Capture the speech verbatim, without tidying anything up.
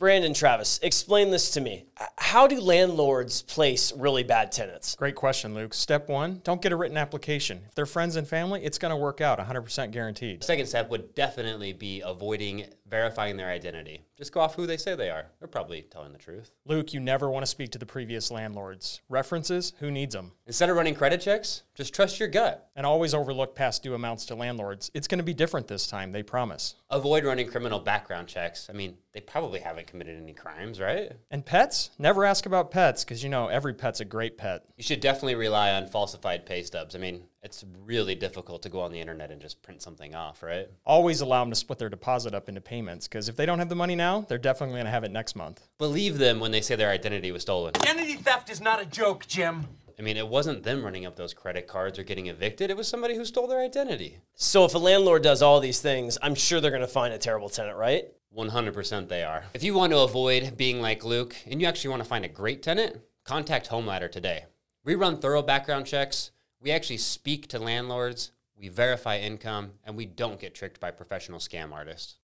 Brandon Travis, explain this to me. How do landlords place really bad tenants? Great question, Luke. Step one, don't get a written application. If they're friends and family, it's going to work out one hundred percent guaranteed. The second step would definitely be avoiding verifying their identity. Just go off who they say they are. They're probably telling the truth. Luke, you never want to speak to the previous landlords. References, who needs them? Instead of running credit checks, just trust your gut. And always overlook past due amounts to landlords. It's going to be different this time, they promise. Avoid running criminal background checks. I mean, they probably haven't committed any crimes, right? And pets? Never ask about pets, because you know every pet's a great pet. You should definitely rely on falsified pay stubs. I mean, it's really difficult to go on the internet and just print something off, right? Always allow them to split their deposit up into payments, because if they don't have the money now, they're definitely going to have it next month. Believe them when they say their identity was stolen. Identity theft is not a joke, Jim. I mean, it wasn't them running up those credit cards or getting evicted. It was somebody who stole their identity. So if a landlord does all these things, I'm sure they're going to find a terrible tenant, right? one hundred percent they are. If you want to avoid being like Luke and you actually want to find a great tenant, contact Home Ladder today. We run thorough background checks. We actually speak to landlords. We verify income, and we don't get tricked by professional scam artists.